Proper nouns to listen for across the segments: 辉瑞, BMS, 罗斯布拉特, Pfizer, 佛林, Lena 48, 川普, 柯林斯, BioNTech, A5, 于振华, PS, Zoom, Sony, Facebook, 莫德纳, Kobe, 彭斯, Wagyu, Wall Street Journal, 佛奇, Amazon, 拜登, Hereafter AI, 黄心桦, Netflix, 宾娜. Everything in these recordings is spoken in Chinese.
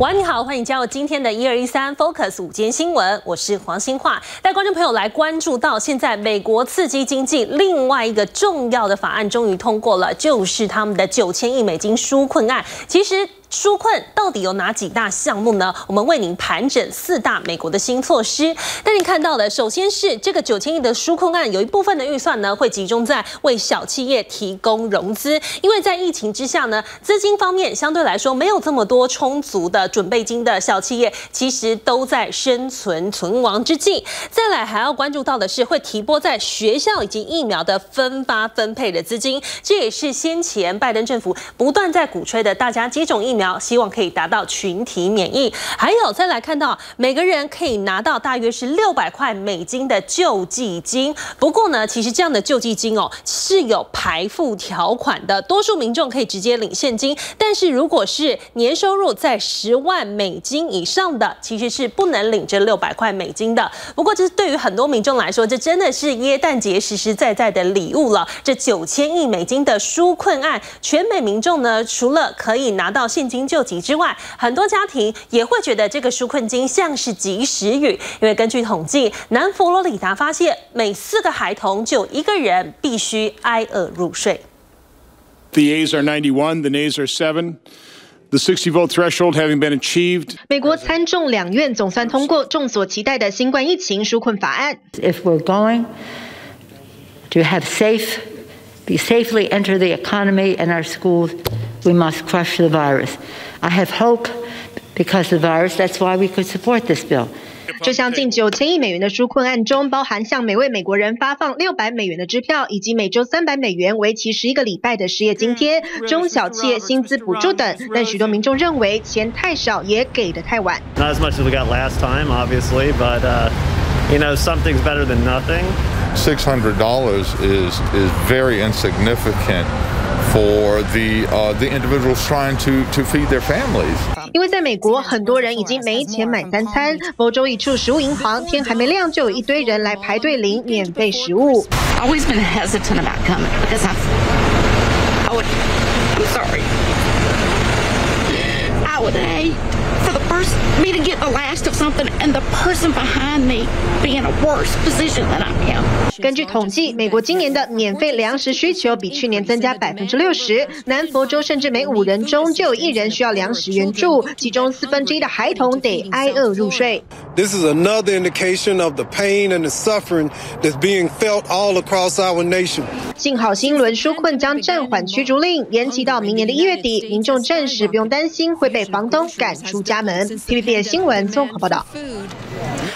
晚安，你好，欢迎加入今天的1213 Focus 午间新闻，我是黄心桦。带观众朋友来关注到，现在美国刺激经济另外一个重要的法案终于通过了，就是他们的9000亿美金纾困案。其实，纾困到底有哪几大项目呢？我们为您盘整4大美国的新措施。但你看到了，首先是这个9000亿的纾困案，有一部分的预算呢会集中在为小企业提供融资，因为在疫情之下呢，资金方面相对来说没有这么多充足的准备金的小企业，其实都在生存亡之际。再来还要关注到的是，会提拨在学校以及疫苗的分发分配的资金，这也是先前拜登政府不断在鼓吹的，大家接种疫苗。希望可以达到群体免疫，还有再来看到每个人可以拿到大约是600块美金的救济金。不过呢，其实这样的救济金是有排付条款的，多数民众可以直接领现金，但是如果是年收入在10万美金以上的，其实是不能领这600块美金的。不过这对于很多民众来说，这真的是耶诞节实实在在的礼物了。这9000亿美金的纾困案，全美民众呢除了可以拿到现金救急之外，很多家庭也会觉得这个纾困金像是及时雨，因为根据统计，南佛罗里达发现每4个孩童就1个人必须挨饿入睡。The A's are 91, the nays are 7. The 60-vote threshold having been achieved. 美国参众两院总算通过众所期待的新冠疫情纾困法案。If we're going to have safely enter the economy and our schools, we must crush the virus. I have hope because of the virus. That's why we could support this bill. 这项近9000亿美元的纾困案中，包含向每位美国人发放600美元的支票，以及每周300美元为期11个礼拜的失业津贴、中小企业薪资补助等。但许多民众认为钱太少，也给得太晚。Not as much as we got last time, obviously, but you know, something's better than nothing. $600 is very insignificant for the individuals trying to feed their families. 因为在美国，很多人已经没钱买3餐。佛州一处食物银行，天还没亮就有一堆人来排队领免费食物。Always been hesitant about coming because I'm sorry. I would hate for the person me to get the last of something and the person behind me be in a worse position than I am. 根据统计，美国今年的免费粮食需求比去年增加60%。南佛州甚至每5人中就有1人需要粮食援助，其中1/4的孩童得挨饿入睡。This is another indication of the pain and the suffering that's being felt all across our nation. 幸好新一轮纾困将暂缓驱逐令，延期到明年的1月底，民众暂时不用担心会被房东赶出家门。TVBS 新闻综合报道。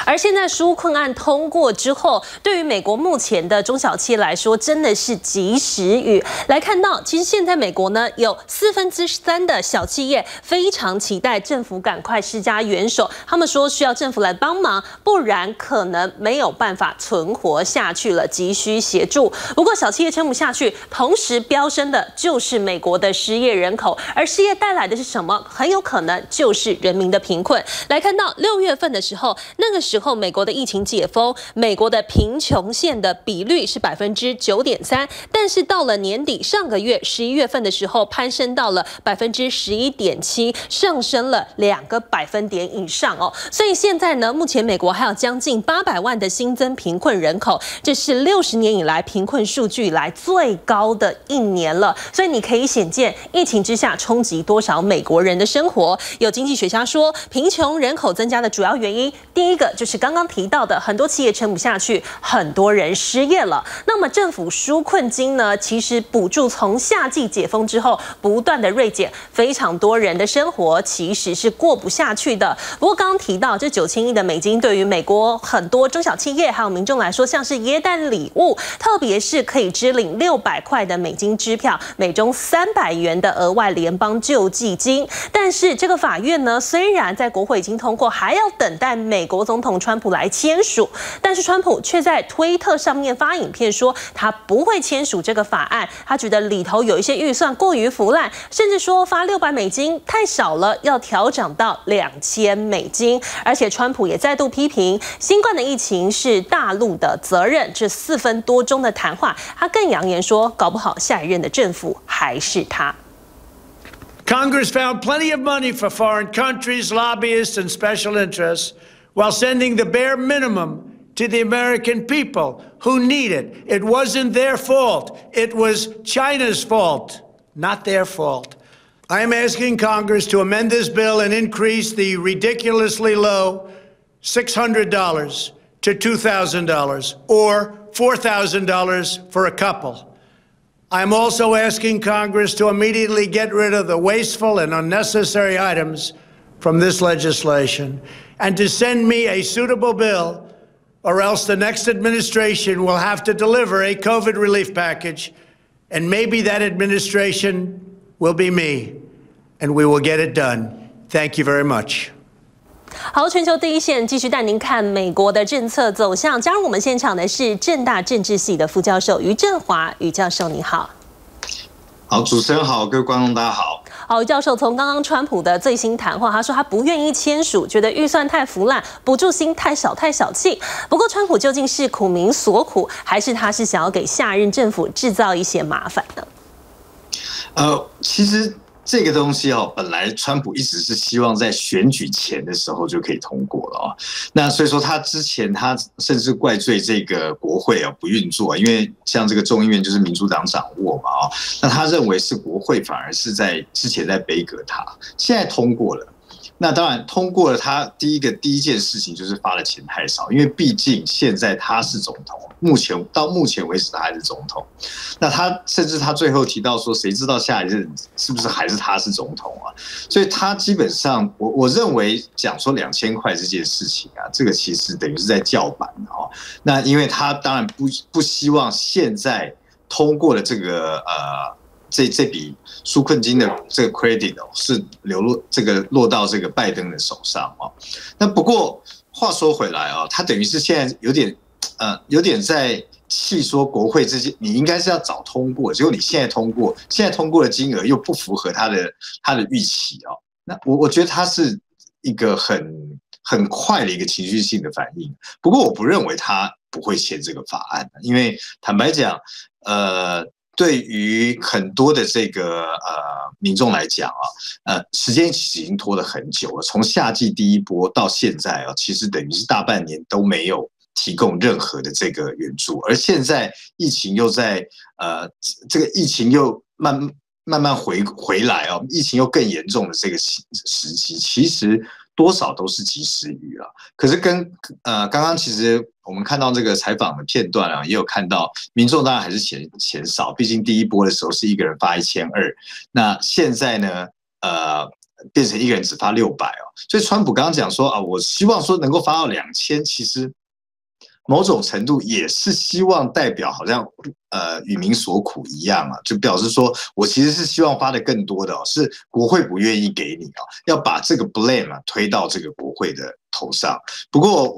而现在纾困案通过之后，对于美国目前的中小企业来说，真的是及时雨。来看到，其实现在美国呢，有3分之3的小企业非常期待政府赶快施加援手，他们说需要政府来帮忙，不然可能没有办法存活下去了，急需协助。不过小企业撑不下去，同时飙升的就是美国的失业人口，而失业带来的是什么？很有可能就是人民的贫困。来看到6月份的时候，那个时候美国的疫情解封，美国的贫穷线的比率是9.3%，但是到了年底，上个月11月份的时候，攀升到了11.7%，上升了2个百分点以上哦。所以现在呢，目前美国还有将近800万的新增贫困人口，这是60年以来贫困数据以来最高的1年了。所以你可以显见，疫情之下冲击多少美国人的生活。有经济学家说，贫穷人口增加的主要原因，第一个就是刚刚提到的，很多企业撑不下去，很多人失业了。那么政府纾困金呢？其实补助从夏季解封之后不断的锐减，非常多人的生活其实是过不下去的。不过刚刚提到这9000亿美金，对于美国很多中小企业还有民众来说，像是耶诞礼物，特别是可以支领600块的美金支票，每周300元的额外联邦救济金。但是这个法院呢，虽然在国会已经通过，还要等待美国总统川普来签署，但是川普却在推特上面发影片说他不会签署这个法案，他觉得里头有一些预算过于腐烂，甚至说发600美金太少了，要调整到2000美金。而且川普也再度批评新冠的疫情是大陆的责任，这4分多钟的谈话，他更扬言说，搞不好下一任的政府还是他。Congress found plenty of money for foreign countries, lobbyists, and special interests, while sending the bare minimum to the American people who need it. It wasn't their fault. It was China's fault, not their fault. I am asking Congress to amend this bill and increase the ridiculously low $600 to $2,000 or $4,000 for a couple. I'm also asking Congress to immediately get rid of the wasteful and unnecessary items from this legislation and to send me a suitable bill, or else the next administration will have to deliver a COVID relief package, and maybe that administration will be me, and we will get it done. Thank you very much. 好，全球第一线继续带您看美国的政策走向。加入我们现场的是政大政治系的副教授于振华。于教授，你好。好，主持人好，各位观众大家好。好，于教授，从刚刚川普的最新谈话，他说他不愿意签署，觉得预算太腐烂，补助金太小气。不过，川普究竟是苦民所苦，还是他是想要给下任政府制造一些麻烦呢？其实。 这个东西哦，本来川普一直是希望在选举前的时候就可以通过了啊。那所以说他之前他甚至怪罪这个国会啊不运作，因为像这个众议院就是民主党掌握嘛啊。那他认为是国会反而是在之前在杯葛他，现在通过了。那当然通过了，他第一件事情就是发的钱太少，因为毕竟现在他是总统。 到目前为止，他还是总统。那他甚至他最后提到说，谁知道下一任是不是还是他是总统啊？所以他基本上，我认为讲说2000块这件事情啊，这个其实等于是在叫板啊。那因为他当然不希望现在通过了这个这笔纾困金的这个 credit 是落到这个拜登的手上啊。那不过话说回来啊，他等于是现在有点在气说国会这些，你应该是要早通过，结果你现在通过的金额又不符合他的预期哦。那我觉得他是一个很快的一个情绪性的反应。不过我不认为他不会签这个法案，因为坦白讲，对于很多的这个民众来讲啊，时间已经拖了很久了，从夏季第一波到现在啊，其实等于是大半年都没有。 提供任何的这个援助，而现在疫情又在这个疫情又慢慢回来哦，疫情又更严重的这个时期，其实多少都是及时雨啊。可是跟刚刚其实我们看到这个采访的片段啊，也有看到民众当然还是钱少，毕竟第一波的时候是一个人发1200，那现在呢变成一个人只发600哦，所以川普刚刚讲说啊，我希望说能够发到2000，其实。 某种程度也是希望代表，好像与民所苦一样啊，就表示说我其实是希望发的更多的哦，是国会不愿意给你哦，要把这个 blame 啊推到这个国会的头上。不过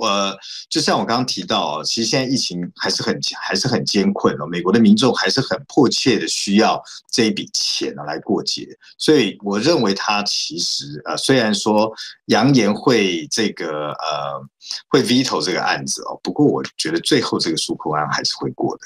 就像我刚刚提到哦，其实现在疫情还是很艰困哦，美国的民众还是很迫切的需要这一笔钱啊来过节，所以我认为他其实虽然说扬言会这个会 veto 这个案子哦，不过我觉得最后这个纾困案还是会过的。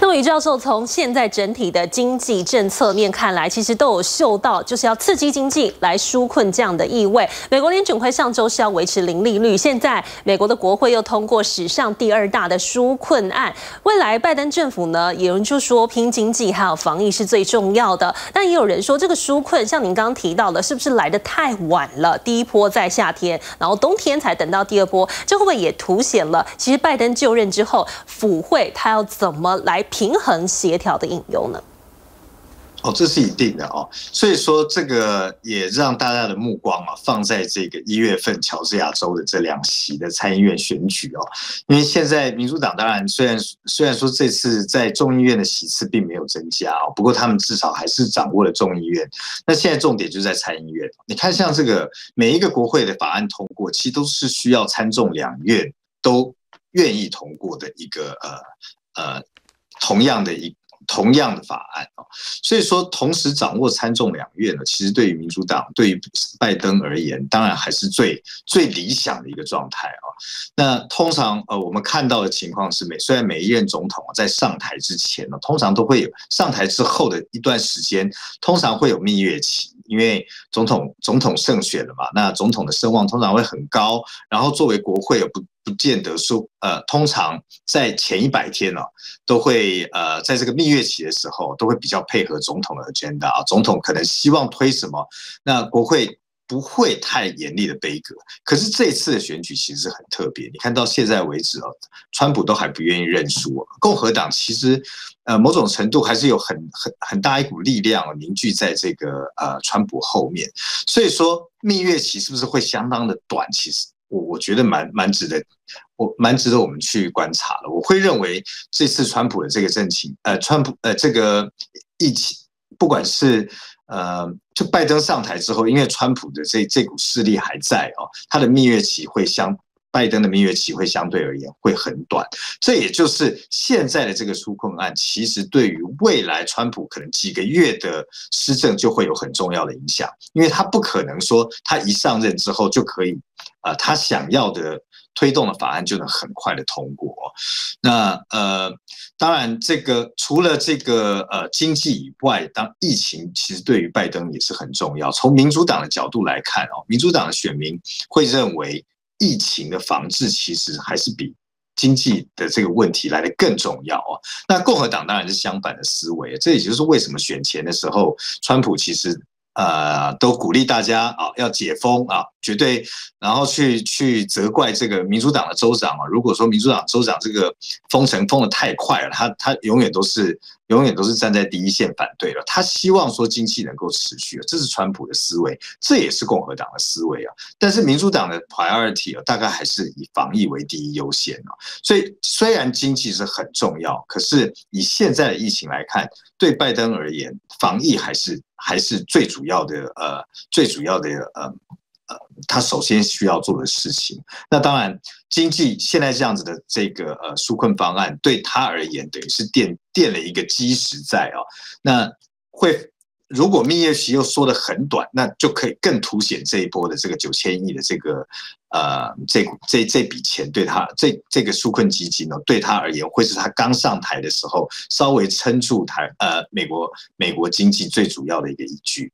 那么，于教授，从现在整体的经济政策面看来，其实都有嗅到就是要刺激经济来纾困这样的意味。美国联准会上周是要维持0利率，现在美国的国会又通过史上第2大的纾困案。未来拜登政府呢，有人就说拼经济还有防疫是最重要的，但也有人说这个纾困像您刚刚提到的，是不是来得太晚了？第一波在夏天，然后冬天才等到第2波，这会不会也凸显了其实拜登就任之后府会他要？ 怎么来平衡协调的应用呢？哦，这是一定的哦，所以说这个也让大家的目光啊放在这个1月份乔治亚州的这2席的参议院选举哦，因为现在民主党当然虽然说这次在众议院的席次并没有增加哦，不过他们至少还是掌握了众议院。那现在重点就在参议院，你看像这个每一个国会的法案通过，其实都是需要参众2院都愿意通过的一个同样的同样的法案啊，所以说同时掌握参众两院呢，其实对于民主党、对于拜登而言，当然还是最理想的一个状态啊。那通常我们看到的情况是，虽然每一任总统在上台之前呢，通常都会有上台之后的一段时间，通常会有蜜月期，因为总统胜选了嘛，那总统的声望通常会很高，然后作为国会不见得说，通常在前100天呢，都会在这个蜜月期的时候，都会比较配合总统的 agenda 啊，总统可能希望推什么，那国会不会太严厉的杯葛。可是这一次的选举其实很特别，你看到现在为止啊，川普都还不愿意认输，共和党其实某种程度还是有很大一股力量凝聚在这个川普后面，所以说蜜月期是不是会相当的短？其实我觉得蛮值得我们去观察的。我会认为这次川普的这个政情，这个疫情，不管是就拜登上台之后，因为川普的这股势力还在哦，他的蜜月期会拜登的蜜月期会相对而言会很短，这也就是现在的这个纾困案，其实对于未来川普可能几个月的施政就会有很重要的影响，因为他不可能说他一上任之后就可以，他想要的推动的法案就能很快的通过。那当然这个除了这个经济以外，疫情其实对于拜登也是很重要。从民主党的角度来看哦，民主党的选民会认为，疫情的防治其实还是比经济的这个问题来得更重要哦。那共和党当然是相反的思维，这也就是为什么选前的时候，川普其实都鼓励大家啊要解封啊，绝对，然后去责怪这个民主党的州长啊。如果说民主党州长这个封城封得太快了，他永远都是站在第一线反对了。他希望说经济能够持续，这是川普的思维，这也是共和党的思维啊。但是民主党的 priority 大概还是以防疫为第一优先啊。所以虽然经济是很重要，可是以现在的疫情来看，对拜登而言，防疫还是最主要的他首先需要做的事情。那当然，经济现在这样子的这个纾困方案，对他而言等于是垫了一个基石在啊。那会如果蜜月期又缩得很短，那就可以更凸显这一波的这个9000亿的这个这笔钱对他这个纾困基金呢，对他而言会是他刚上台的时候稍微撑住美国经济最主要的一个依据。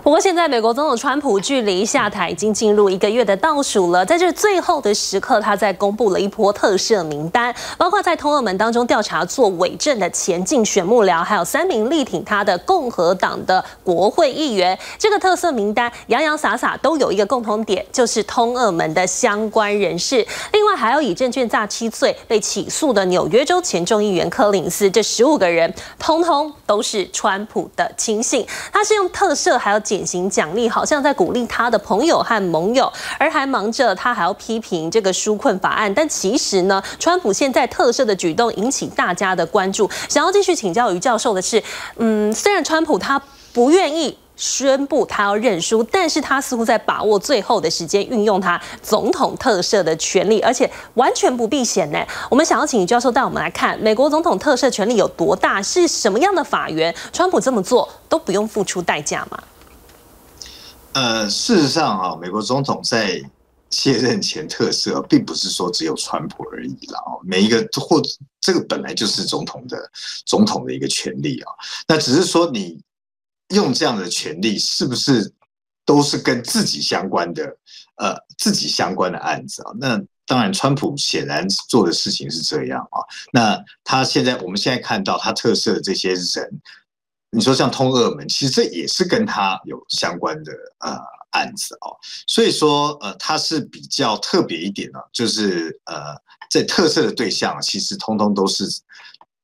不过，现在美国总统川普距离下台已经进入1个月的倒数了，在这最后的时刻，他在公布了一波特赦名单，包括在通俄门当中调查做伪证的前竞选幕僚，还有3名力挺他的共和党的国会议员。这个特赦名单洋洋洒洒都有一个共同点，就是通俄门的相关人士。另外，还有以证券诈欺罪被起诉的纽约州前众议员柯林斯，这15个人通通都是川普的亲信，他是用特赦。还有减刑奖励，好像在鼓励他的朋友和盟友，而还忙着他还要批评这个纾困法案。但其实呢，川普现在特赦的举动引起大家的关注。想要继续请教于教授的是，虽然川普他不愿意宣布他要认输，但是他似乎在把握最后的时间，运用他总统特赦的权利，而且完全不避嫌呢。我们想要请于教授带我们来看美国总统特赦权利有多大，是什么样的法源？川普这么做都不用付出代价吗？事实上啊，美国总统在卸任前特赦，并不是说只有川普而已啦。每一个或这个本来就是总统的一个权利啊。那只是说你用这样的权利，是不是都是跟自己相关的案子啊？那当然，川普显然做的事情是这样啊。那我们现在看到他特赦的这些人，你说像通俄门，其实这也是跟他有相关的案子哦。所以说他是比较特别一点呢，就是在特赦的对象，其实通通都是。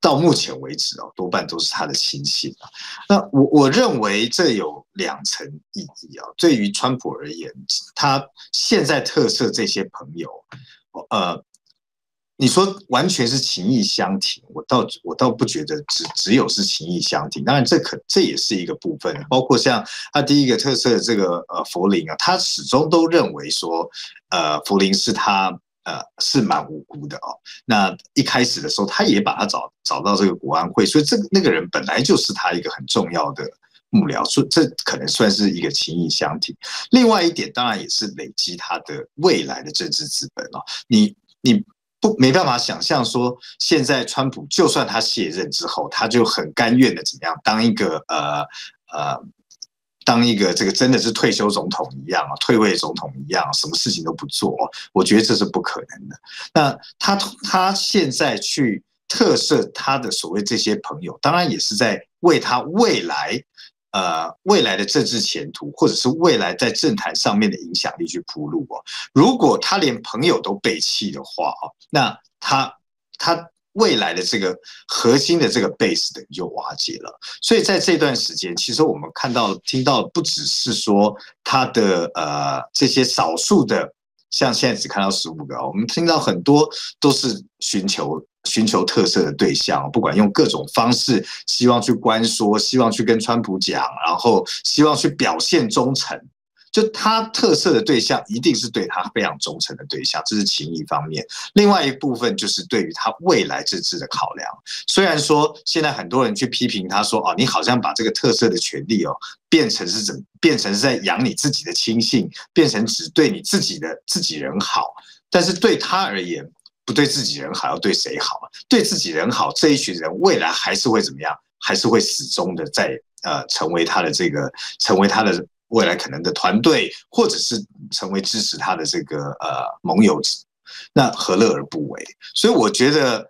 到目前为止哦，多半都是他的亲信啊。那我认为这有2层意义啊。对于川普而言，他现在特赦这些朋友，你说完全是情义相挺，我倒不觉得只有是情义相挺。当然，这也是一个部分，包括像他第一个特赦的这个佛林啊，他始终都认为说，佛林是他是蛮无辜的哦。那一开始的时候，他也把他找到这个国安会，所以那个人本来就是他一个很重要的幕僚，所以这可能算是一个情谊相挺。另外一点，当然也是累积他的未来的政治资本哦。你没办法想象说，现在川普就算他卸任之后，他就很甘愿的怎么样当一个这个真的是退休总统一样啊，退位总统一样，什么事情都不做，我觉得这是不可能的。那他现在去特赦他的所谓这些朋友，当然也是在为他未来的政治前途，或者是未来在政坛上面的影响力去铺路哦。如果他连朋友都背弃的话哦，那他未来的这个核心的这个 base 等于就瓦解了。所以在这段时间，其实我们看到听到不只是说他的这些少数的，像现在只看到15个，我们听到很多都是寻求特赦的对象，不管用各种方式，希望去关说，希望去跟川普讲，然后希望去表现忠诚。就他特赦的对象一定是对他非常忠诚的对象，这是情谊方面。另外一部分就是对于他未来政治的考量。虽然说现在很多人去批评他说，哦，你好像把这个特赦的权利哦，变成是在养你自己的亲信，变成只对你自己人好。但是对他而言，不对自己人好，要对谁好？对自己人好，这一群人未来还是会怎么样？还是会始终的在成为他的未来可能的团队，或者是成为支持他的这个盟友，那何乐而不为？所以我觉得，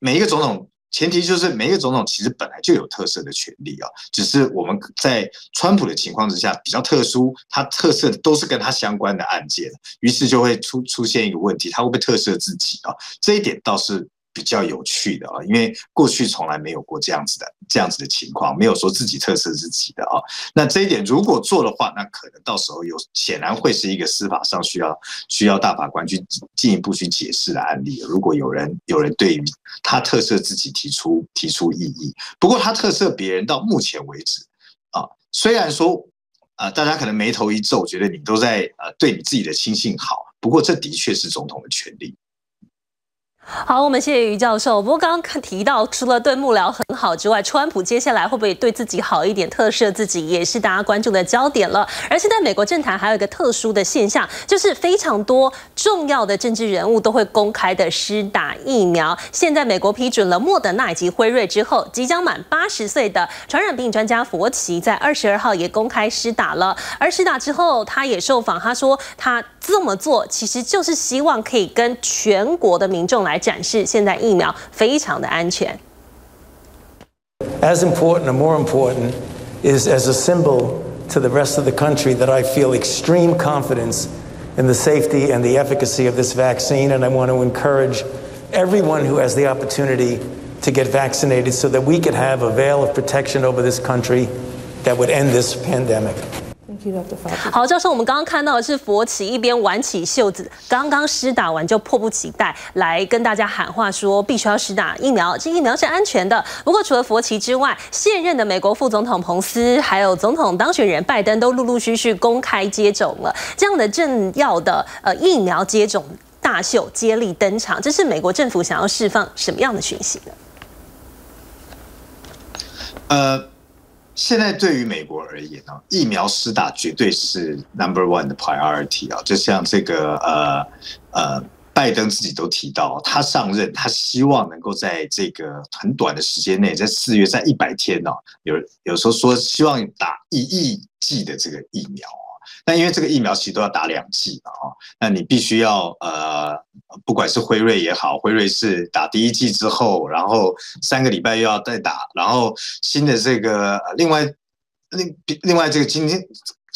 每一个总统，前提就是每一个总统其实本来就有特赦的权利啊，只是我们在川普的情况之下比较特殊，他特赦的都是跟他相关的案件，于是就会出现一个问题，他会不会特赦自己啊？这一点倒是比较有趣的啊，因为过去从来没有过这样子的情况，没有说自己特赦自己的啊。那这一点如果做的话，那可能到时候显然会是一个司法上需要大法官去进一步去解释的案例。如果有人对于他特赦自己提出异议，不过他特赦别人到目前为止啊，虽然说大家可能眉头一皱，觉得你都在对你自己的亲信好，不过这的确是总统的权利。好，我们谢谢余教授。不过刚刚提到，除了对幕僚很好之外，川普接下来会不会对自己好一点，特赦自己，也是大家关注的焦点了。而现在美国政坛还有一个特殊的现象，就是非常多重要的政治人物都会公开的施打疫苗。现在美国批准了莫德纳以及辉瑞之后，即将满80岁的传染病专家佛奇在22号也公开施打了。而施打之后，他也受访，他说他这么做其实就是希望可以跟全国的民众来展示现在疫苗非常的安全。As important or more important is as a symbol to the rest of the country that I feel extreme confidence in the safety and the efficacy of this vaccine, and I want to encourage everyone who has the opportunity to get vaccinated so that we could have a veil of protection over this country that would end this pandemic. 好，教授，我们刚刚看到的是佛奇一边挽起袖子，刚刚施打完就迫不及待来跟大家喊话，说必须要施打疫苗，这疫苗是安全的。不过除了佛奇之外，现任的美国副总统彭斯，还有总统当选人拜登都陆陆续续公开接种了。这样的政要的疫苗接种大秀接力登场，这是美国政府想要释放什么样的讯息呢？现在对于美国而言呢，疫苗施打绝对是 No.1 的 priority 啊。就像这个拜登自己都提到，他上任，他希望能够在这个很短的时间内，在4月，在100天呢，有时候说希望打1亿剂的这个疫苗。那因为这个疫苗其实都要打2剂嘛，那你必须要不管是辉瑞也好，辉瑞是打第1剂之后，然后3个礼拜又要再打，然后新的这个另外这个今天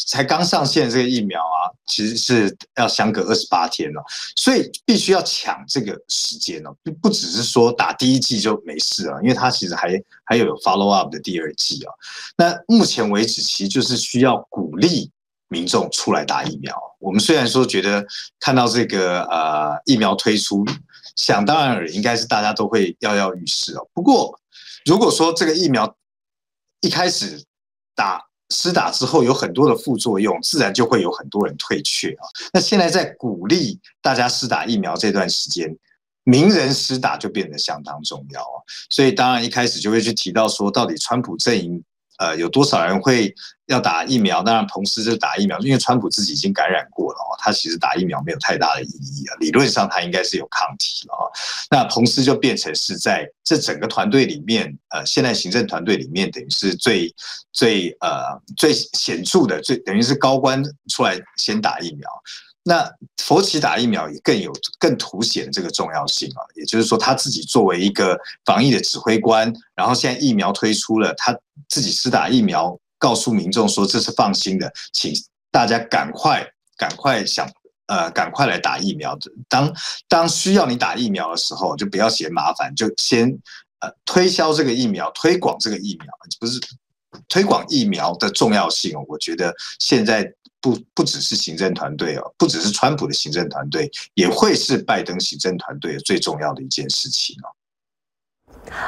才刚上线这个疫苗啊，其实是要相隔28天哦，所以必须要抢这个时间哦，不只是说打第1剂就没事了，因为它其实还有 follow up 的第2剂啊。那目前为止，其实就是需要鼓励民众出来打疫苗。我们虽然说觉得看到这个疫苗推出，想当然应该是大家都会跃跃欲试哦。不过，如果说这个疫苗一开始打施打之后有很多的副作用，自然就会有很多人退却啊。那现在在鼓励大家施打疫苗这段时间，名人施打就变得相当重要啊。所以当然一开始就会去提到说，到底川普阵营有多少人会要打疫苗？当然，彭斯就打疫苗，因为川普自己已经感染过了，他其实打疫苗没有太大的意义啊。理论上他应该是有抗体了啊。那彭斯就变成是在这整个团队里面，现在行政团队里面，等于是最显著的，等于是高官出来先打疫苗。那佛奇打疫苗也更凸显这个重要性啊，也就是说他自己作为一个防疫的指挥官，然后现在疫苗推出了，他自己施打疫苗，告诉民众说这是放心的，请大家赶快来打疫苗。当需要你打疫苗的时候，就不要嫌麻烦，就先推销这个疫苗，推广这个疫苗，不是推广疫苗的重要性哦。我觉得现在。不只是行政团队哦，不只是川普的行政团队，也会是拜登行政团队最重要的一件事情哦。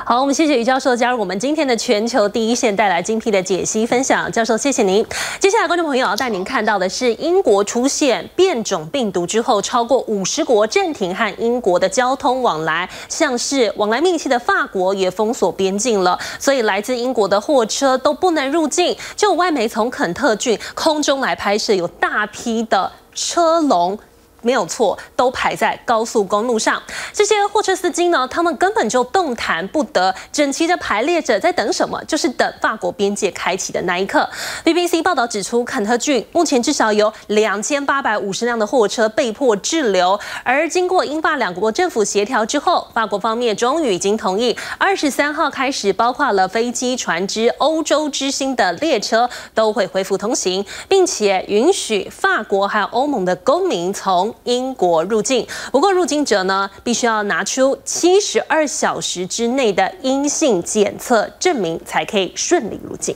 好，我们谢谢余教授加入我们今天的全球第一线，带来精辟的解析分享。教授，谢谢您。接下来，观众朋友要带您看到的是，英国出现变种病毒之后，超过50国暂停和英国的交通往来，像是往来密切的法国也封锁边境了，所以来自英国的货车都不能入境。就有外媒从肯特郡空中来拍摄，有大批的车龙。没有错，都排在高速公路上。这些货车司机呢，他们根本就动弹不得，整齐的排列着，在等什么？就是等法国边界开启的那一刻。BBC 报道指出，肯特郡目前至少有2850辆的货车被迫滞留，而经过英法两国政府协调之后，法国方面终于已经同意，23号开始，包括了飞机、船只、欧洲之星的列车都会恢复通行，并且允许法国还有欧盟的公民从英国入境，不过入境者呢，必须要拿出72小时之内的阴性检测证明，才可以顺利入境。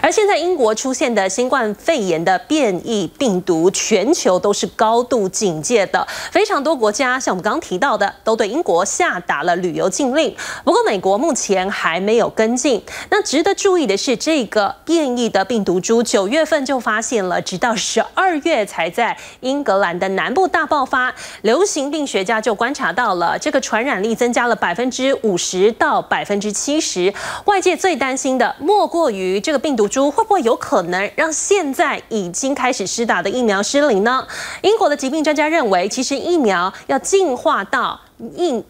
而现在英国出现的新冠肺炎的变异病毒，全球都是高度警戒的，非常多国家像我们刚刚提到的，都对英国下达了旅游禁令。不过美国目前还没有跟进。那值得注意的是，这个变异的病毒株9月份就发现了，直到12月才在英格兰的南部大爆发。流行病学家就观察到了，这个传染力增加了50%到70%。外界最担心的莫过于这个病毒株会不会有可能让现在已经开始施打的疫苗失灵呢？英国的疾病专家认为，其实疫苗要进化到病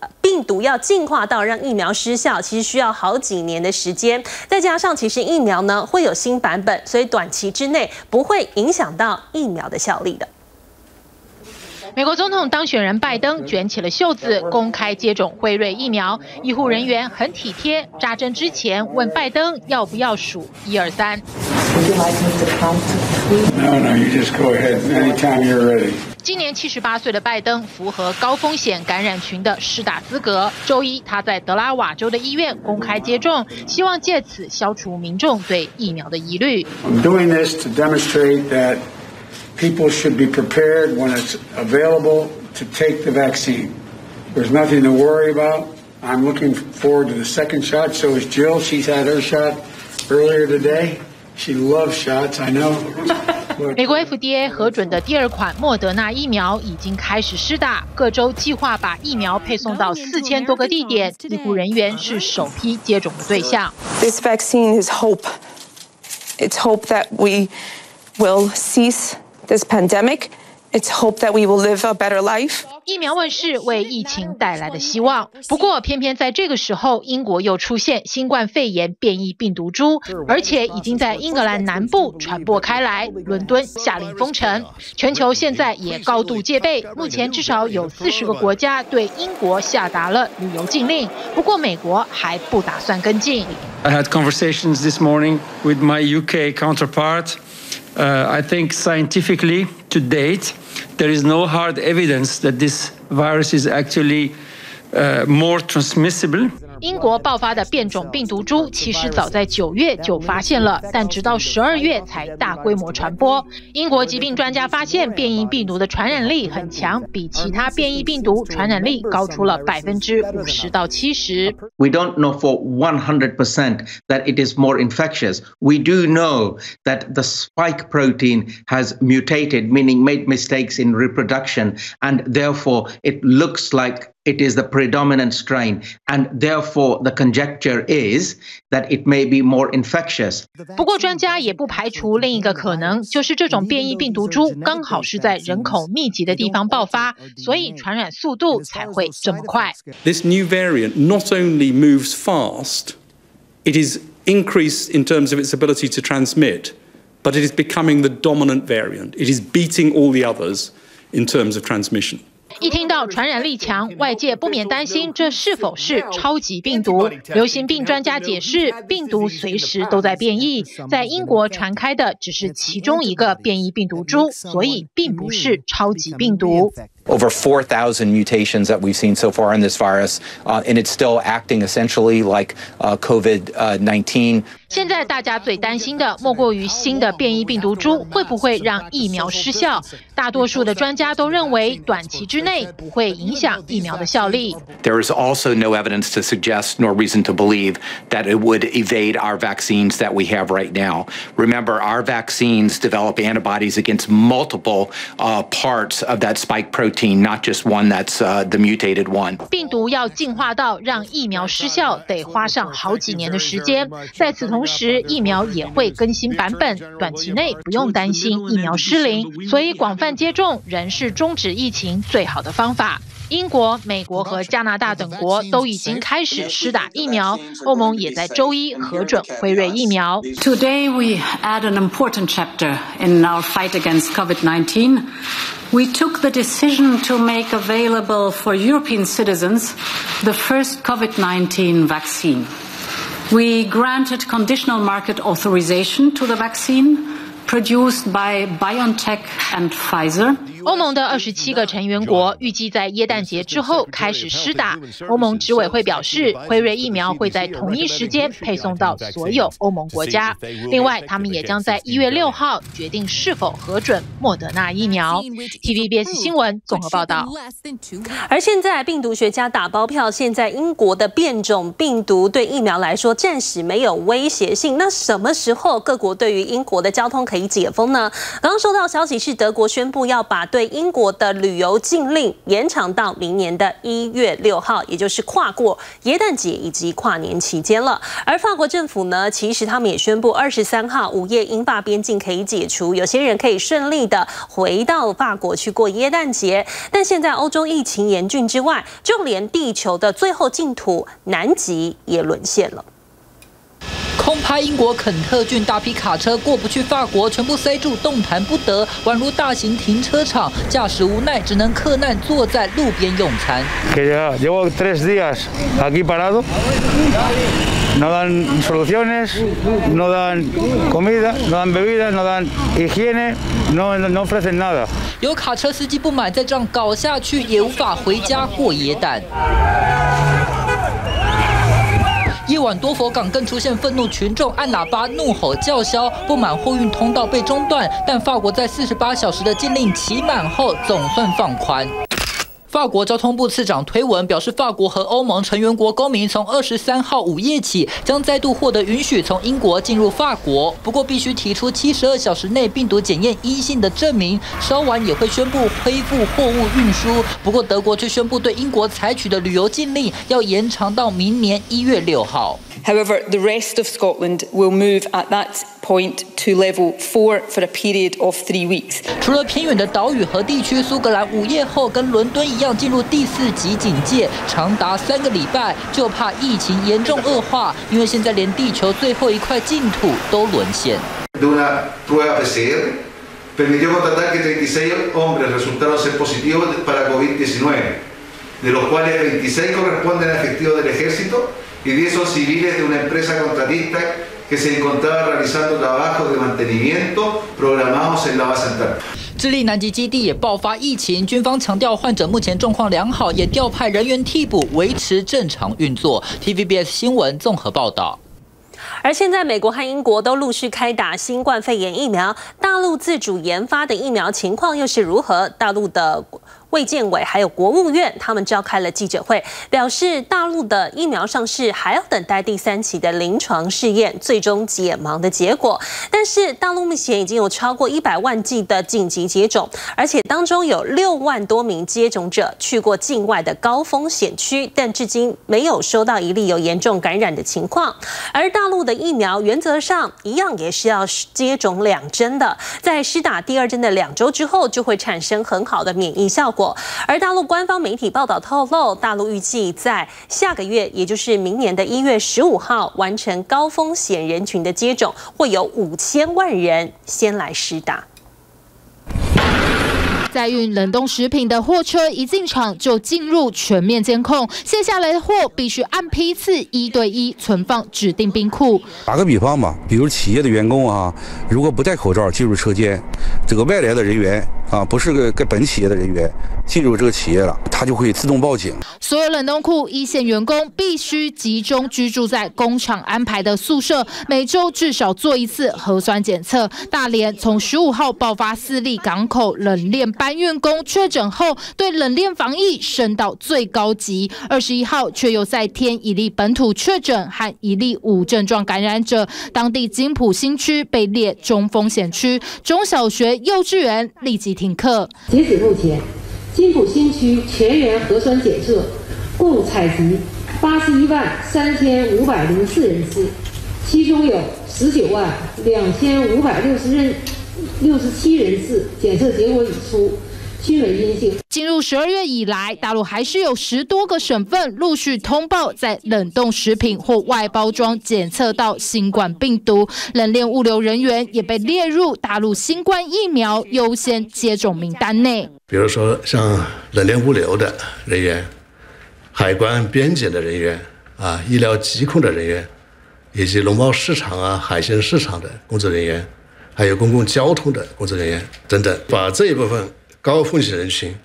毒要进化到让疫苗失效，其实需要好几年的时间。再加上，其实疫苗呢会有新版本，所以短期之内不会影响到疫苗的效力的。美国总统当选人拜登卷起了袖子，公开接种辉瑞疫苗。医护人员很体贴，扎针之前问拜登要不要数1、2、3。今年78岁的拜登符合高风险感染群的施打资格。周一，他在德拉瓦州的医院公开接种，希望借此消除民众对疫苗的疑虑。People should be prepared when it's available to take the vaccine. There's nothing to worry about. I'm looking forward to the second shot. So is Jill. She's had her shot earlier today. She loves shots, I know. 美国 FDA 核准的第2款莫德纳疫苗已经开始施打，各州计划把疫苗配送到4000多个地点，医护人员是首批接种的对象。This vaccine is hope. It's hope that we will cease.This pandemic, it's hope that we will live a better life. 疫苗问世为疫情带来的希望。不过，偏偏在这个时候，英国又出现新冠肺炎变异病毒株，而且已经在英格兰南部传播开来。伦敦下令封城，全球现在也高度戒备。目前至少有40个国家对英国下达了旅游禁令，不过美国还不打算跟进。I had conversations this morning with my UK counterpart. I think scientifically, to date, there is no hard evidence that this virus is actually more transmissible. 英国爆发的变种病毒株其实早在9月就发现了，但直到12月才大规模传播。英国疾病专家发现，变异病毒的传染力很强，比其他变异病毒传染力高出了50%到70%。We don't know for 100% that it is more infectious. We do know that the spike protein has mutated, meaning made mistakes in reproduction, and therefore it looks like it is the predominant strain, and therefore the conjecture is that it may be more infectious. 不过，专家也不排除另一个可能，就是这种变异病毒株刚好是在人口密集的地方爆发，所以传染速度才会这么快。This new variant not only moves fast, it is increased in terms of its ability to transmit, but it is becoming the dominant variant. It is beating all the others in terms of transmission. 一听到传染力强，外界不免担心这是否是超级病毒。流行病专家解释，病毒随时都在变异，在英国传开的只是其中一个变异病毒株，所以并不是超级病毒。 Over 4,000 mutations that we've seen so far in this virus, and it's still acting essentially like COVID-19. 现在大家最担心的莫过于新的变异病毒株会不会让疫苗失效。大多数的专家都认为，短期之内不会影响疫苗的效力。There is also no evidence to suggest nor reason to believe that it would evade our vaccines that we have right now. Remember, our vaccines develop antibodies against multiple parts of that spike protein. Not just one that's the mutated one. 病毒要进化到让疫苗失效，得花上好几年的时间。在此同时，疫苗也会更新版本，短期内不用担心疫苗失灵，所以广泛接种仍是终止疫情最好的方法。英国、美国和加拿大等国都已经开始施打疫苗，欧盟也在周一核准辉瑞疫苗。Today we add an important chapter in our fight against COVID-19. We took the decision to make available for European citizens the first COVID-19 vaccine. We granted conditional market authorization to the vaccine produced by BioNTech and Pfizer. 欧盟的27个成员国预计在耶诞节之后开始施打。欧盟执委会表示，辉瑞疫苗会在同一时间配送到所有欧盟国家。另外，他们也将在1月6号决定是否核准莫德纳疫苗。TVBS 新闻综合报道。而现在，病毒学家打包票，现在英国的变种病毒对疫苗来说暂时没有威胁性。那什么时候各国对于英国的交通可以解封呢？刚刚收到消息是，德国宣布要把对英国的旅游禁令延长到明年的1月6号，也就是跨过耶诞节以及跨年期间了。而法国政府呢，其实他们也宣布23号午夜英法边境可以解除，有些人可以顺利的回到法国去过耶诞节。但现在欧洲疫情严峻之外，就连地球的最后净土南极也沦陷了。空拍英国肯特郡，大批卡车过不去法国，全部塞住，动弹不得，宛如大型停车场。驾驶无奈，只能克难坐在路边用餐。No dan soluciones, no dan comida, no dan bebidas, no dan higiene, no ofrecen nada. 有卡车司机不满，再这样搞下去也无法回家过耶诞。夜晚，多佛港更出现愤怒群众按喇叭怒吼叫嚣，不满货运通道被中断。但法国在48小时的禁令期满后，总算放宽。法国交通部次长推文表示，法国和欧盟成员国公民从23号午夜起将再度获得允许从英国进入法国，不过必须提出72小时内病毒检验阴性的证明。稍晚也会宣布恢复货物运输。不过德国却宣布对英国采取的旅游禁令要延长到明年1月6号。However, the rest of Scotland will move at that point to level 4 for a period of 3 weeks. 除了偏远的岛屿和地区，苏格兰午夜后跟伦敦一样进入第4级警戒，长达3个礼拜，就怕疫情严重恶化，因为现在连地球最后一块净土都沦陷。que se encontraba realizando trabajos de mantenimiento programados en la base central。智利南极基地也爆发疫情，军方强调患者目前状况良好，也调派人员替补维持正常运作。TVBS 新闻综合报道。 而现在，美国和英国都陆续开打新冠肺炎疫苗，大陆自主研发的疫苗情况又是如何？大陆的卫健委还有国务院，他们召开了记者会，表示大陆的疫苗上市还要等待第三期的临床试验最终解盲的结果。但是，大陆目前已经有超过100万剂的紧急接种，而且当中有6万多名接种者去过境外的高风险区，但至今没有收到一例有严重感染的情况。而大陆的疫苗原则上一样也是要接种2针的，在施打第2针的2周之后，就会产生很好的免疫效果。而大陆官方媒体报道透露，大陆预计在下个月，也就是明年的1月15号，完成高风险人群的接种，会有5000万人先来施打。 载运冷冻食品的货车一进场就进入全面监控，卸下来的货必须按批次1对1存放指定冰库。打个比方吧，比如企业的员工啊，如果不戴口罩进入车间，这个外来的人员啊，不是个本企业的人员进入这个企业了，他就会自动报警。所有冷冻库一线员工必须集中居住在工厂安排的宿舍，每周至少做1次核酸检测。大连从15号爆发4例港口冷链搬运工确诊后，对冷链防疫升到最高级。21号却又再添1例本土确诊和1例无症状感染者，当地金浦新区被列中风险区，中小学、幼稚园立即停课。截止目前，金浦新区全员核酸检测共采集81万3504人次，其中有19万2567人次检测结果已出，均为阴性。进入12月以来，大陆还是有10多个省份陆续通报在冷冻食品或外包装检测到新冠病毒，冷链物流人员也被列入大陆新冠疫苗优先接种名单内。比如说，像冷链物流的人员、海关边检的人员啊、医疗疾控的人员，以及农贸市场啊、海鲜市场的工作人员。 还有公共交通的工作人员等等，把这一部分高风险人群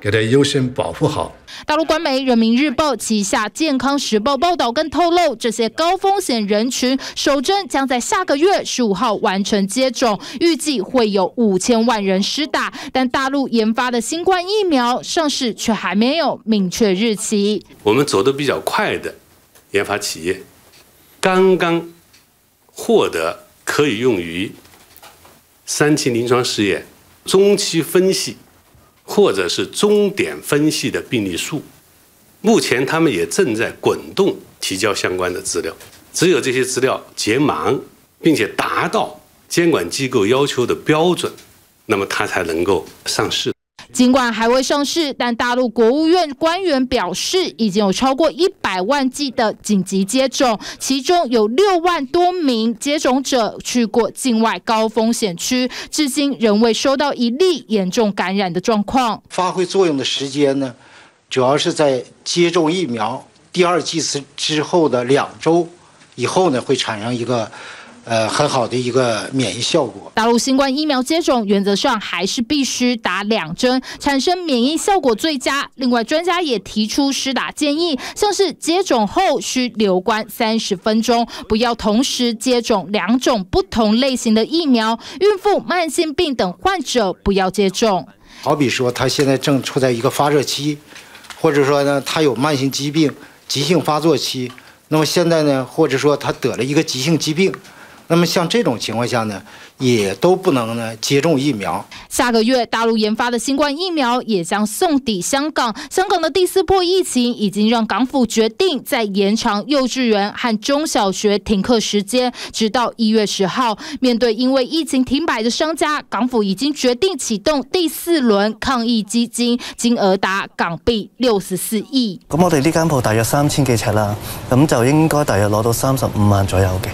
给他优先保护好。大陆官媒《人民日报》旗下《健康时报》报道更透露，这些高风险人群首针将在下个月15号完成接种，预计会有5000万人施打。但大陆研发的新冠疫苗上市却还没有明确日期。我们走得比较快的研发企业，刚刚获得可以用于 3期临床试验、中期分析或者是终点分析的病例数，目前他们也正在滚动提交相关的资料。只有这些资料结盲，并且达到监管机构要求的标准，那么它才能够上市。 尽管还未上市，但大陆国务院官员表示，已经有超过100万剂的紧急接种，其中有6万多名接种者去过境外高风险区，至今仍未收到1例严重感染的状况。发挥作用的时间呢，主要是在接种疫苗第2剂之后的2周以后呢，会产生一个。 很好的一个免疫效果。大陆新冠疫苗接种原则上还是必须打2针，产生免疫效果最佳。另外，专家也提出施打建议，像是接种后需留观30分钟，不要同时接种2种不同类型的疫苗。孕妇、慢性病等患者不要接种。好比说，他现在正处在一个发热期，或者说呢，他有慢性疾病、急性发作期。那么现在呢，或者说他得了一个急性疾病。 那么像这种情况下呢，也都不能呢接种疫苗。下个月，大陆研发的新冠疫苗也将送抵香港。香港的第4波疫情已经让港府决定再延长幼稚园和中小学停课时间，直到1月10号。面对因为疫情停摆的商家，港府已经决定启动第4轮抗疫基金，金额达港币64亿。咁我哋呢間鋪大約3000幾尺啦，咁就應該大約攞到35萬左右嘅。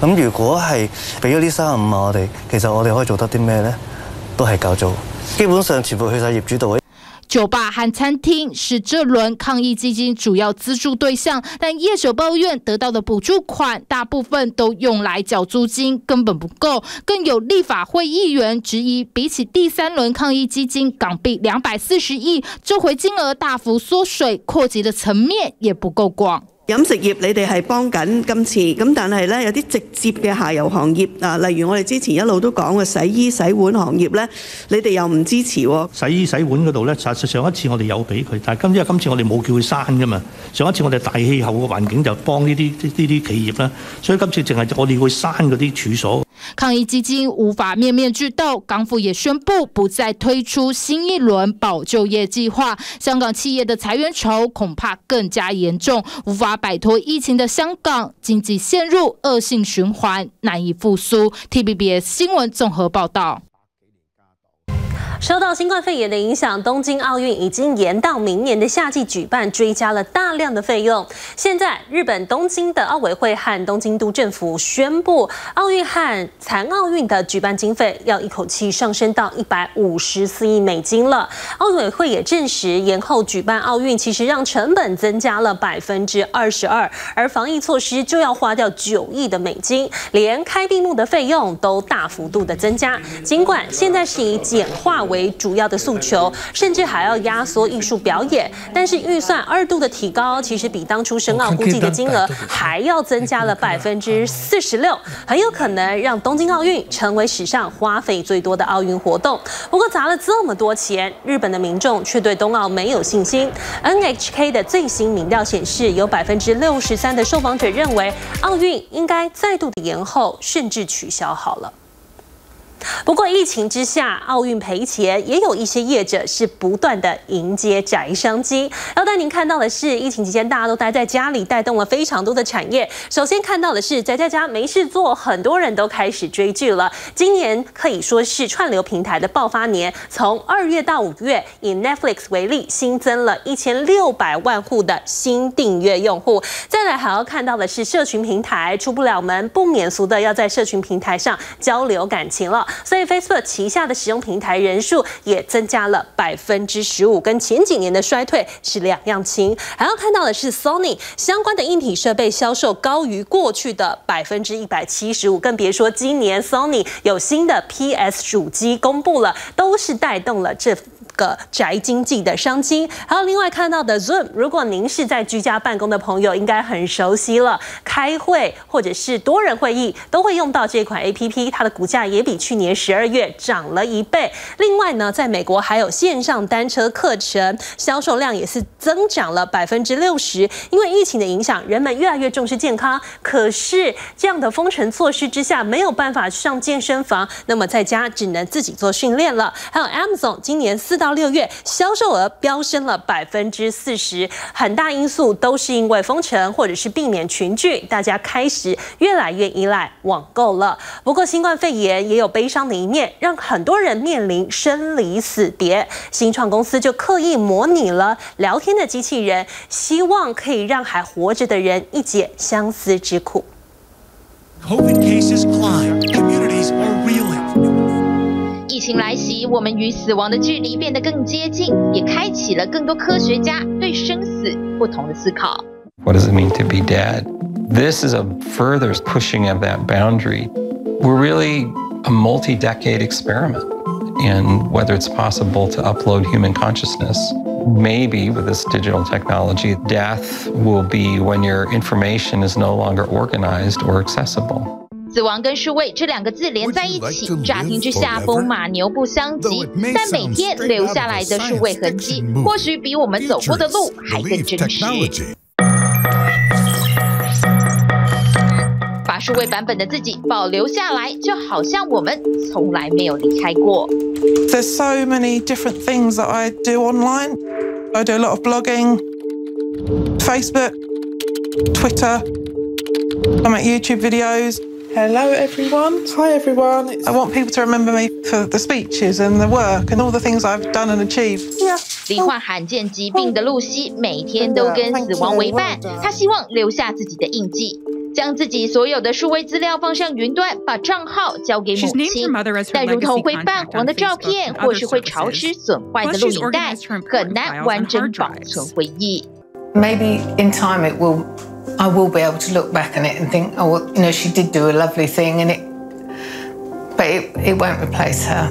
咁如果係俾咗呢35萬，我哋其實可以做得啲咩呢？都係搞租，基本上全部去曬業主度。酒吧和餐厅是这轮抗疫基金主要资助对象，但业者抱怨得到的补助款大部分都用来缴租金，根本不够。更有立法会议员质疑，比起第三轮抗疫基金港币240亿，这回金额大幅缩水，扩及的层面也不够广。 飲食業你哋係幫緊今次，咁但係咧有啲直接嘅下游行業啊，例如我哋之前一路都講嘅洗衣洗碗行業咧，你哋又唔支持喎。洗衣洗碗嗰度咧，實上一次我哋有俾佢，但係今次我哋冇叫佢刪㗎嘛。上一次我哋大氣候嘅環境就幫呢啲企業啦，所以今次淨係我哋會刪嗰啲處所。 抗疫基金无法面面俱到，港府也宣布不再推出新一轮保就业计划。香港企业的裁员潮恐怕更加严重，无法摆脱疫情的香港经济陷入恶性循环，难以复苏。TVBS 新闻综合报道。 受到新冠肺炎的影响，东京奥运已经延到明年的夏季举办，追加了大量的费用。现在，日本东京的奥委会和东京都政府宣布，奥运和残奥运的举办经费要一口气上升到154亿美金了。奥委会也证实，延后举办奥运其实让成本增加了22%，而防疫措施就要花掉9亿美金，连开闭幕的费用都大幅度的增加。尽管现在是以简化 为主要的诉求，甚至还要压缩艺术表演，但是预算2度的提高，其实比当初申奥估计的金额还要增加了46%，很有可能让东京奥运成为史上花费最多的奥运活动。不过砸了这么多钱，日本的民众却对冬奥没有信心。NHK 的最新民调显示，有63%的受访者认为奥运应该再度的延后，甚至取消好了。 不过，疫情之下，奥运赔钱，也有一些业者是不断的迎接宅商机。要带您看到的是，疫情期间大家都待在家里，带动了非常多的产业。首先看到的是，宅在家没事做，很多人都开始追剧了。今年可以说是串流平台的爆发年，从2月到5月，以 Netflix 为例，新增了1600万户的新订阅用户。再来还要看到的是，社群平台出不了门，不免俗的要在社群平台上交流感情了。 所以 ，Facebook 旗下的使用平台人数也增加了15%，跟前几年的衰退是两样情。还要看到的是 ，Sony 相关的硬体设备销售高于过去的175%，更别说今年 Sony 有新的 PS 主机公布了，都是带动了这个宅经济的商机，还有另外看到的 Zoom， 如果您是在居家办公的朋友，应该很熟悉了。开会或者是多人会议都会用到这款 APP， 它的股价也比去年12月涨了1倍。另外呢，在美国还有线上单车课程销售量也是增长了60%，因为疫情的影响，人们越来越重视健康。可是这样的封城措施之下，没有办法上健身房，那么在家只能自己做训练了。还有 Amazon 今年4到6月销售额飙升了40%，很大因素都是因为封城或者是避免群聚，大家开始越来越依赖网购了。不过，新冠肺炎也有悲伤的一面，让很多人面临生离死别。新创公司就刻意模拟了聊天的机器人，希望可以让还活着的人一解相思之苦。 疫情来袭，我们与死亡的距离变得更接近，也开启了更多科学家对生死不同的思考。What does it mean to be dead? This is a further pushing of that boundary. We're really a multi-decade experiment in whether it's possible to upload human consciousness. Maybe with this digital technology, death will be when your information is no longer organized or accessible. 死亡跟数位这2个字连在一起，乍听之下风马牛不相及，但每天留下来的数位痕迹，或许比我们走过的路还更真实。把数位版本的自己保留下来，就好像我们从来没有离开过。There's so many different things that I do online. I do a lot of blogging, Facebook, Twitter. I make YouTube videos. Hello everyone. Hi everyone. I want people to remember me for the speeches and the work and all the things I've done and achieved. Yeah. 罹患罕见疾病的露西每天都跟死亡为伴，她希望留下自己的印记。将自己所有的数位资料放上云端，把账号交给母亲。但如同会泛黄的照片或是会潮湿损坏的录影带，很难完整保存回忆。Maybe in time it will, I will be able to look back on it and think, oh, you know, she did do a lovely thing, and it, but it won't replace her.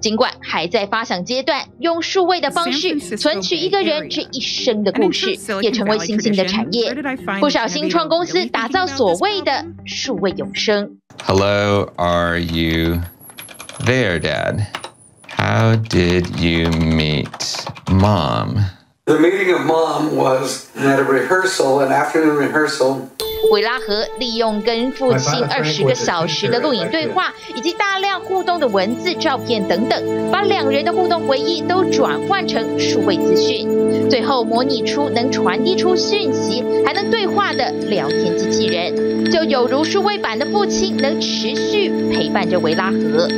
尽管还在发想阶段，用数位的方式存取一个人这一生的故事，也成为新兴的产业。不少新创公司打造所谓的数位永生。Hello, are you there, Dad? How did you meet Mom? The meeting of Mom was at a rehearsal, an afternoon rehearsal. 维拉和利用跟父亲20个小时的录影对话，以及大量互动的文字、照片等等，把两人的互动回忆都转换成数位资讯，最后模拟出能传递出讯息、还能对话的聊天机器人，就有如数位版的父亲能持续陪伴着维拉和。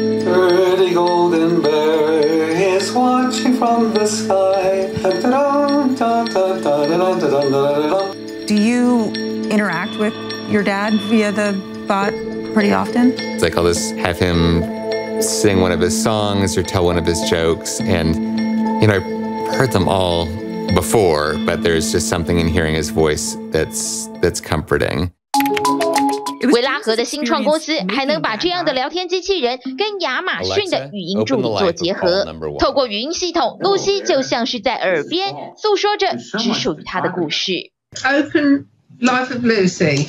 Do you interact with your dad via the bot pretty often? Like I'll just have him sing one of his songs or tell one of his jokes, and you know, I've heard them all before, but there's just something in hearing his voice that's comforting. 维拉和的新创公司还能把这样的聊天机器人跟亚马逊的语音助理做结合，透过语音系统，露西就像是在耳边诉说着只属于她的故事。Open Life of Lucy.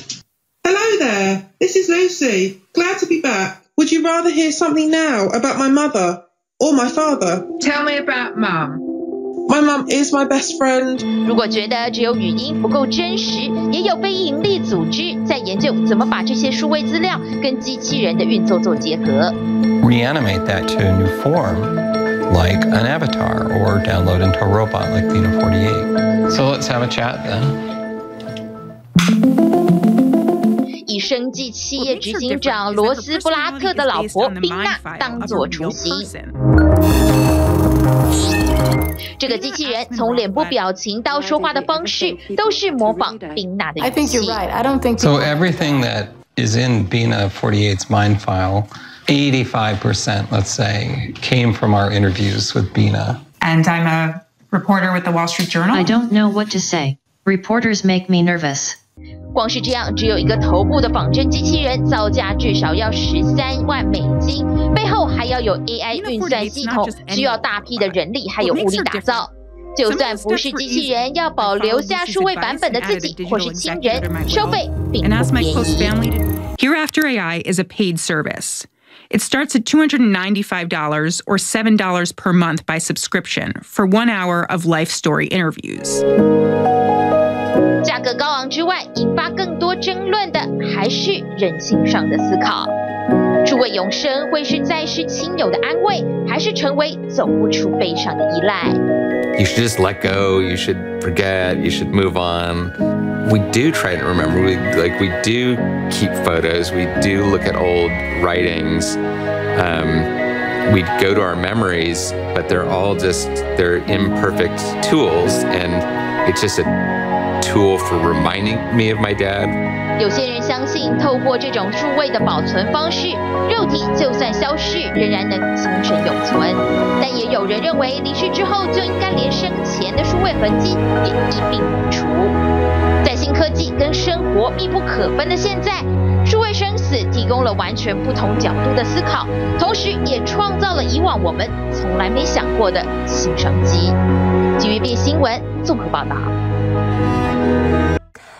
Hello there, this is Lucy. Glad to be back. Would you rather hear something now about my mother or my father? Tell me about Mum. My mum is my best friend. 如果觉得只有语音不够真实，也有非营利组织在研究怎么把这些数位资料跟机器人的运作做结合。Reanimate that to a new form. Like an avatar or download into a robot like Lena 48. So let's have a chat then.以生技企业执行长罗斯布拉特的老婆宾娜当作雏形。这个机器人从脸部表情到说话的方式，都是模仿宾娜的语气。So everything that is in Bina 48's mind file, 85%, let's say, came from our interviews with Bina. And I'm a reporter with the Wall Street Journal. I don't know what to say. Reporters make me nervous. 光是这样，只有一个头部的仿真机器人，造价至少要13万美金，背后还要有 AI 运算系统，需要大批的人力还有物力打造。就算不是机器人，要保留下数位版本的自己或是亲人，收费并不便宜。Hereafter AI is a paid service. It starts at $295 or $7 per month by subscription for 1 hour of life story interviews. 价格高昂之外，引发更多争论的还是人性上的思考。数位永生会是在世亲友的安慰，还是成为走不出悲伤的依赖 ？You should just let go. You should forget. You should move on. We do try to remember. We do keep photos. We do look at old writings. We go to our memories, but they're all just they're imperfect tools, and it's just a tool for reminding me of my dad. 有些人相信，透过这种数位的保存方式，肉体就算消逝，仍然能精神永存。但也有人认为，离世之后就应该连生前的数位痕迹也一并抹除。在新科技跟生活密不可分的现在，数位生死提供了完全不同角度的思考，同时也创造了以往我们从来没想过的新商机。TVB 新闻综合报道。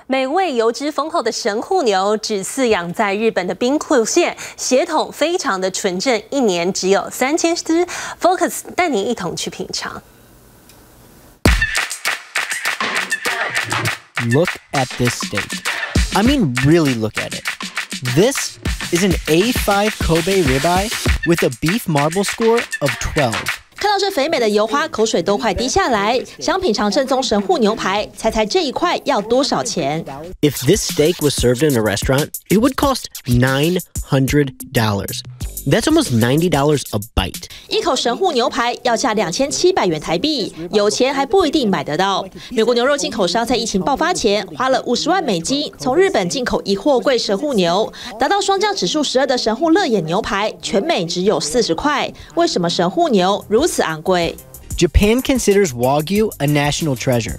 美味油脂丰厚的神户牛只饲养在日本的兵库县，血统非常的纯正，一年只有3000只。Focus 带您一同去品尝。Look at this steak. I mean, really look at it. This is an A5 Kobe ribeye with a beef marble score of 12. 看到这肥美的油花，口水都快滴下来。想品尝正宗神户牛排，猜猜这一块要多少钱 ？If this steak was served in a restaurant, it would cost $900. That's almost $90 a bite. 一口神户牛排要价2700元台币，有钱还不一定买得到。美国牛肉进口商在疫情爆发前花了50万美金从日本进口一货柜神户牛，达到霜降指数12的神户乐眼牛排，全美只有40块。为什么神户牛如此昂贵 ？Japan considers Wagyu a national treasure.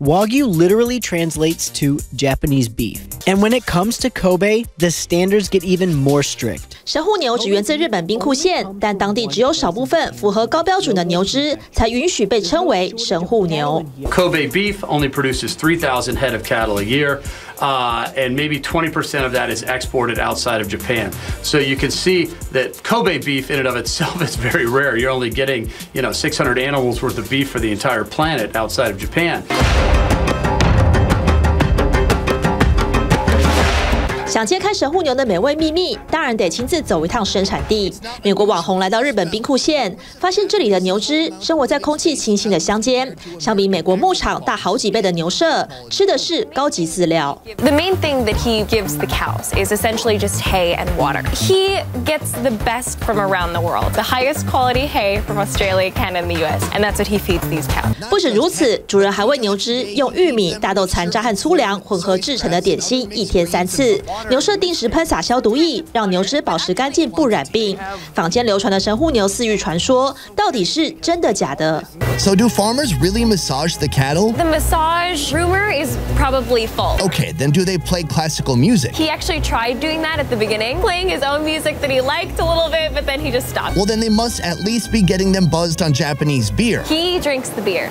Wagyu literally translates to Japanese beef. And when it comes to Kobe, the standards get even more strict. 神户牛只源自日本兵库县，但当地只有少部分符合高标准的牛只才允许被称为神户牛。Kobe beef only produces 3,000 head of cattle a year, and maybe 20% of that is exported outside of Japan. So you can see that Kobe beef in and of itself is very rare. You're only getting, 600 animals worth of beef for the entire planet outside of Japan. 想揭开神户牛的美味秘密，当然得亲自走一趟生产地。美国网红来到日本兵库县，发现这里的牛只生活在空气清新的乡间，相比美国牧场大好几倍的牛舍，吃的是高级饲料。The main thing that he gives the cows is essentially just hay and water. He gets the best from around the world, the highest quality hay from Australia, Canada, and the U.S. And that's what he feeds these cows. 不止如此，主人还为牛只用玉米、大豆残渣和粗粮混合制成的点心，一天3次。 牛舍定时喷洒消毒液，让牛只保持干净不染病。坊间流传的神户牛饲育传说，到底是真的假的 ？So do farmers really massage the cattle? The massage rumor is probably false. Okay, then do they play classical music? He actually tried doing that at the beginning, playing his own music that he liked a little bit, but then he just stopped. Well, then they must at least be getting them buzzed on Japanese beer. He drinks the beer.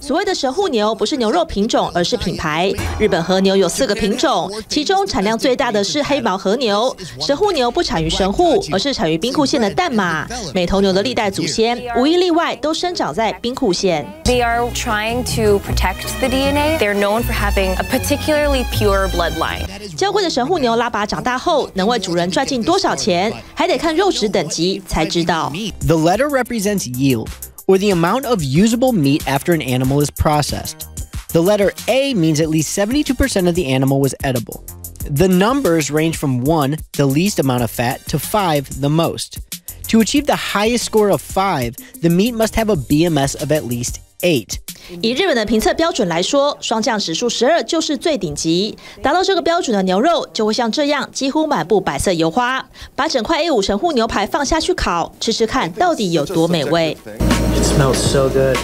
所谓的神户牛不是牛肉品种，而是品牌。日本和牛有4个品种。 其中产量最大的是黑毛和牛，神户牛不产于神户，而是产于兵库县的淡马。每头牛的历代祖先无一例外都生长在兵库县。They are trying to protect the DNA. They're known for having a particularly pure bloodline. 娇贵的神户牛拉拔长大后，能为主人赚进多少钱，还得看肉质等级才知道。The letter represents yield, or the amount of usable meat after an animal is processed. The letter A means at least 72% of the animal was edible. The numbers range from 1, the least amount of fat, to 5, the most. To achieve the highest score of 5, the meat must have a BMS of at least 8. 以日本的评测标准来说，霜降指数12就是最顶级。达到这个标准的牛肉，就会像这样几乎满布白色油花。把整块 A5 神户牛排放下去烤，吃吃看到底有多美味。It smells so good.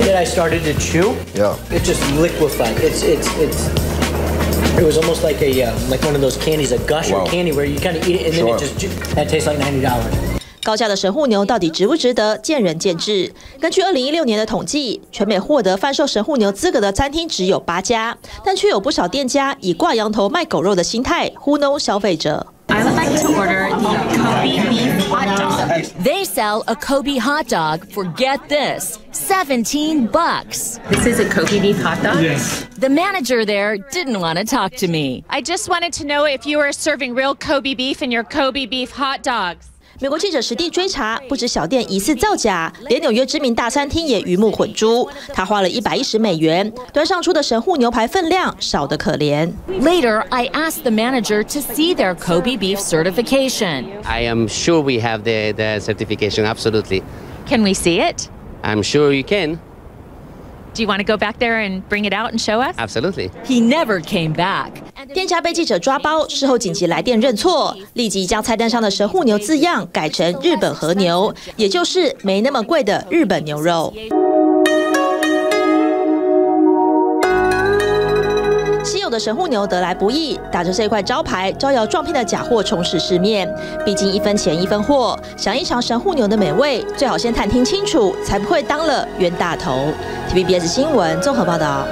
Then I started to chew. Yeah. It just liquefied. It was almost like like one of those candies, a gusher candy where you kind of eat it and then it just that tastes like $90. 高价的神户牛到底值不值得，见仁见智。根据2016年的统计，全美获得贩售神户牛资格的餐厅只有8家，但却有不少店家以挂羊头卖狗肉的心态糊弄消费者。 I would like to order the Kobe beef hot dog. They sell a Kobe hot dog for, get this, $17. This is a Kobe beef hot dog? Yes. The manager there didn't want to talk to me. I just wanted to know if you were serving real Kobe beef in your Kobe beef hot dogs. 美国记者实地追查，不止小店疑似造假，连纽约知名大餐厅也鱼目混珠。他花了$110，端上出的神户牛排分量少得可怜。Later, I asked the manager to see their Kobe beef certification. I am sure we have the certification, absolutely. Can we see it? I'm sure you can. Do you want to go back there and bring it out and show us? Absolutely. He never came back. 店家被记者抓包，事后紧急来电认错，立即将菜单上的神户牛字样改成日本和牛，也就是没那么贵的日本牛肉。稀有的神户牛得来不易，打着这块招牌招摇撞骗的假货充斥市面。毕竟1分钱1分货，想一尝神户牛的美味，最好先探听清楚，才不会当了冤大头。TVBS 新闻综合报道。